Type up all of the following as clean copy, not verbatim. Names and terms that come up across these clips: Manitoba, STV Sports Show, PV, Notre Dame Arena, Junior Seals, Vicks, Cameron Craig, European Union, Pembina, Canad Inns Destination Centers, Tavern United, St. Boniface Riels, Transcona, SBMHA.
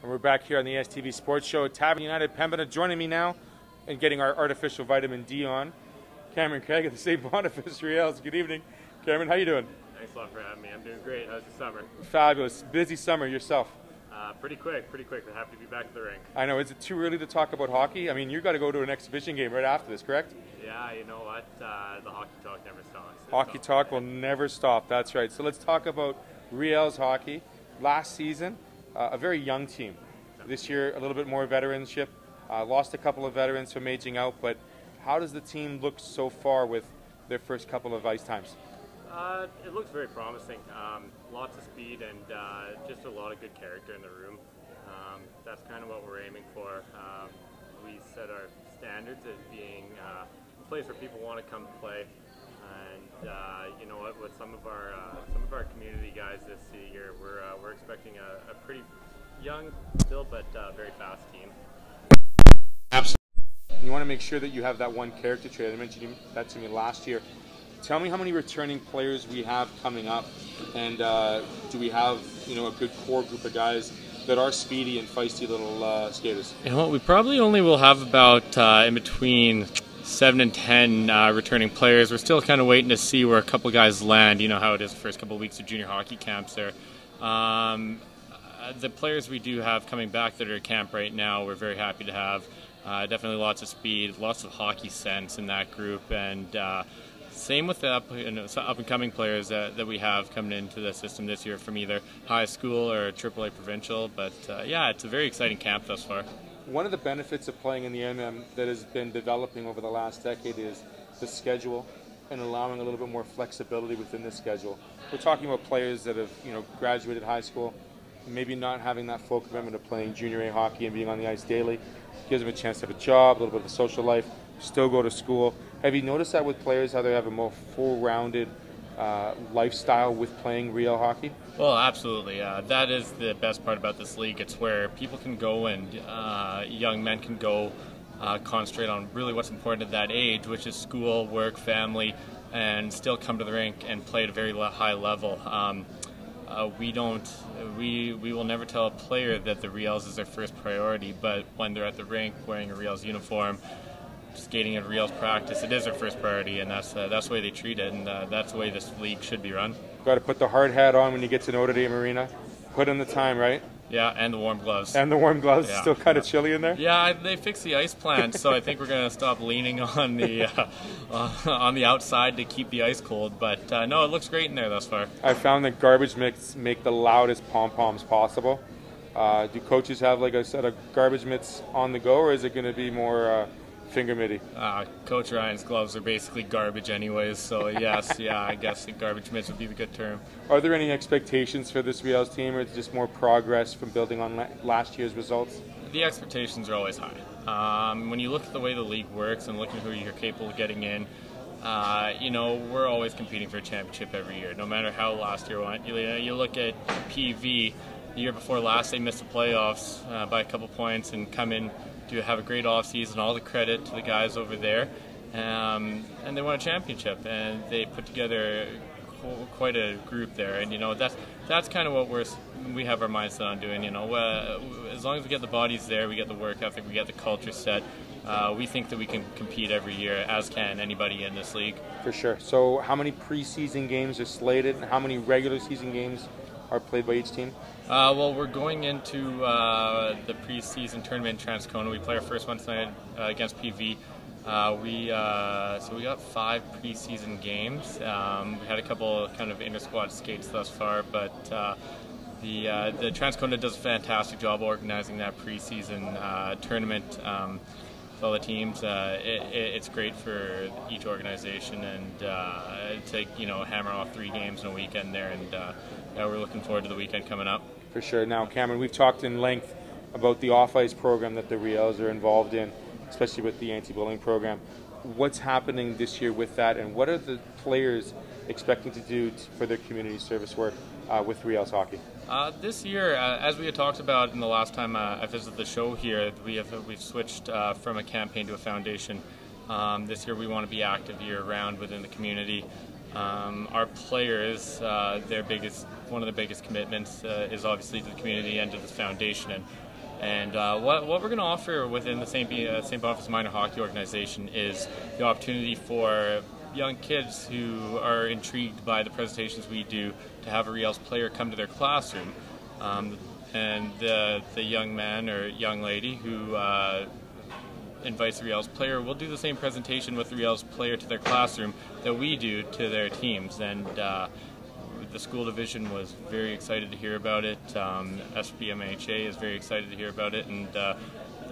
And we're back here on the STV Sports Show at Tavern United, Pembina. Joining me now and getting our artificial vitamin D on, Cameron Craig of the St. Boniface Riels. Good evening, Cameron. How you doing? Thanks a lot for having me. I'm doing great. How's the summer? Fabulous. Busy summer yourself. Pretty quick. I'm happy to be back at the rink. I know. Is it too early to talk about hockey? I mean, you got to go to an exhibition game right after this, correct? Yeah, you know what? The hockey talk never stops. Hockey talk will never stop. That's right. So let's talk about Riels hockey. Last season, a very young team. This year, a little bit more veteranship. Lost a couple of veterans from aging out, but how does the team look so far with their first couple of ice times? It looks very promising. Lots of speed and just a lot of good character in the room. That's kind of what we're aiming for. We set our standards as being a place where people want to come play. And you know what? With some of our community guys this year, we're expecting a pretty young still, but very fast team. Absolutely. You want to make sure that you have that one character trait. I mentioned that to me last year. Tell me how many returning players we have coming up, and do we have, you know, a good core group of guys that are speedy and feisty little skaters? You know, we probably only will have about in between 7 and 10 returning players. We're still kind of waiting to see where a couple guys land. You know how it is the first couple of weeks of junior hockey camps there. The players we do have coming back that are at camp right now, we're very happy to have. Definitely lots of speed, lots of hockey sense in that group, and same with the up-and-coming players that we have coming into the system this year from either high school or AAA provincial. But yeah, it's a very exciting camp thus far. One of the benefits of playing in the MM that has been developing over the last decade is the schedule and allowing a little bit more flexibility within the schedule. We're talking about players that have, you know, graduated high school, maybe not having that full commitment of playing junior A hockey and being on the ice daily. Gives them a chance to have a job, a little bit of a social life, still go to school. Have you noticed that with players, how they have a more full-rounded lifestyle with playing real hockey? Well, absolutely. That is the best part about this league. It's where people can go and young men can go concentrate on really what's important at that age, which is school, work, family, and still come to the rink and play at a very high level. We will never tell a player that the Riels is their first priority, but when they're at the rink wearing a Riels uniform, skating at Riels practice, it is their first priority, and that's the way they treat it, and that's the way this league should be run. Got to put the hard hat on when you get to Notre Dame Arena. Put in the time, right? Yeah, and the warm gloves. And the warm gloves. Yeah. Still kind of chilly in there? Yeah, they fixed the ice plant, so I think we're going to stop leaning on the outside to keep the ice cold. But no, it looks great in there thus far. I found that garbage mitts make the loudest pom-poms possible. Do coaches have like a set of garbage mitts on the go, or is it going to be more finger mitty? Coach Ryan's gloves are basically garbage anyways, so yes, yeah, I guess the garbage mitts would be the good term. Are there any expectations for this Riels team, or is it just more progress from building on last year's results? The expectations are always high. When you look at the way the league works and look at who you're capable of getting in, you know, we're always competing for a championship every year, no matter how last year went. You look at PV, the year before last, they missed the playoffs by a couple points and come in to have a great offseason, all the credit to the guys over there, and they won a championship, and they put together quite a group there, and you know, that's kind of what we have our mindset on doing. You know, as long as we get the bodies there, we get the work ethic, we get the culture set, we think that we can compete every year, as can anybody in this league. For sure. So how many preseason games are slated, and how many regular season games are played by each team? Well, we're going into the preseason tournament in Transcona. We play our first one tonight against PV. So we got 5 preseason games. We had a couple kind of inter-squad skates thus far, but the Transcona does a fantastic job organizing that preseason tournament. All the teams, it's great for each organization, and to, you know, hammer off 3 games in a weekend there, and yeah, we're looking forward to the weekend coming up. For sure. Now, Cameron, we've talked in length about the off-ice program that the Riels are involved in, especially with the anti-bullying program. What's happening this year with that, and what are the players expecting to do for their community service work with Riels hockey? This year, as we had talked about in the last time I visited the show here, we've switched from a campaign to a foundation. This year we want to be active year-round within the community. Our players, their biggest one of the biggest commitments is obviously to the community and to this foundation. And what we're going to offer within the St. Boniface Minor Hockey Organization is the opportunity for young kids who are intrigued by the presentations we do to have a Riels player come to their classroom. And the young man or young lady who invites the Riels player will do the same presentation with the Riels player to their classroom that we do to their teams. And the school division was very excited to hear about it. SBMHA is very excited to hear about it, and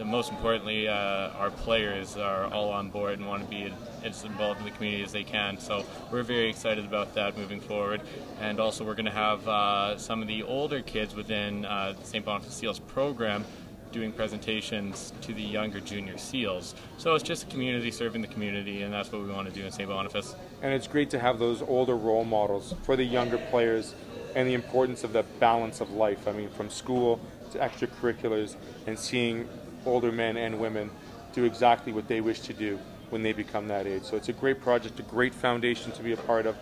most importantly, our players are all on board and want to be as involved in the community as they can. So we're very excited about that moving forward. And also, we're going to have some of the older kids within the St. Boniface Seals program doing presentations to the younger Junior Seals. So it's just a community serving the community, and that's what we want to do in St. Boniface. And it's great to have those older role models for the younger players and the importance of that balance of life. I mean, from school to extracurriculars, and seeing older men and women do exactly what they wish to do when they become that age. So it's a great project, a great foundation to be a part of.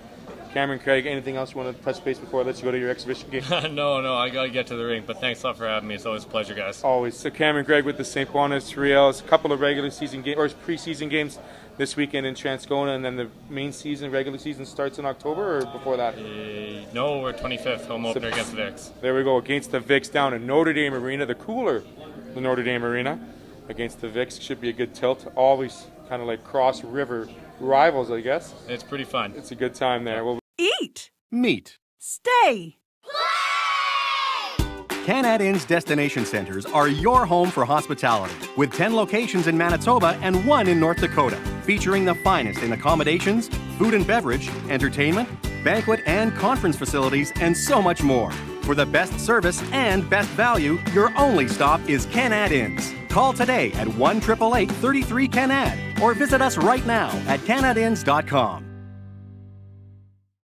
Cameron Craig, anything else you want to touch base before I let you go to your exhibition game? No, I got to get to the rink, but thanks a lot for having me. It's always a pleasure, guys. Always. So Cameron Craig with the St. Boniface Riels, a couple of regular season games, or preseason games this weekend in Transcona, and then the main season, regular season, starts in October, or before that? No, we're 25th, home opener against the Vicks. There we go, against the Vicks down in Notre Dame Arena, the cooler. The Notre Dame Arena against the Vicks should be a good tilt. Always kind of like cross river rivals, I guess. It's pretty fun. It's a good time there. We'll eat, meet, stay, play. Canad Inns Destination Centers are your home for hospitality, with 10 locations in Manitoba and 1 in North Dakota, featuring the finest in accommodations, food and beverage, entertainment, banquet and conference facilities, and so much more. For the best service and best value, your only stop is Canad Inns. Call today at 1-888-33-CANAD or visit us right now at canadinns.com.